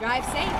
Drive safe.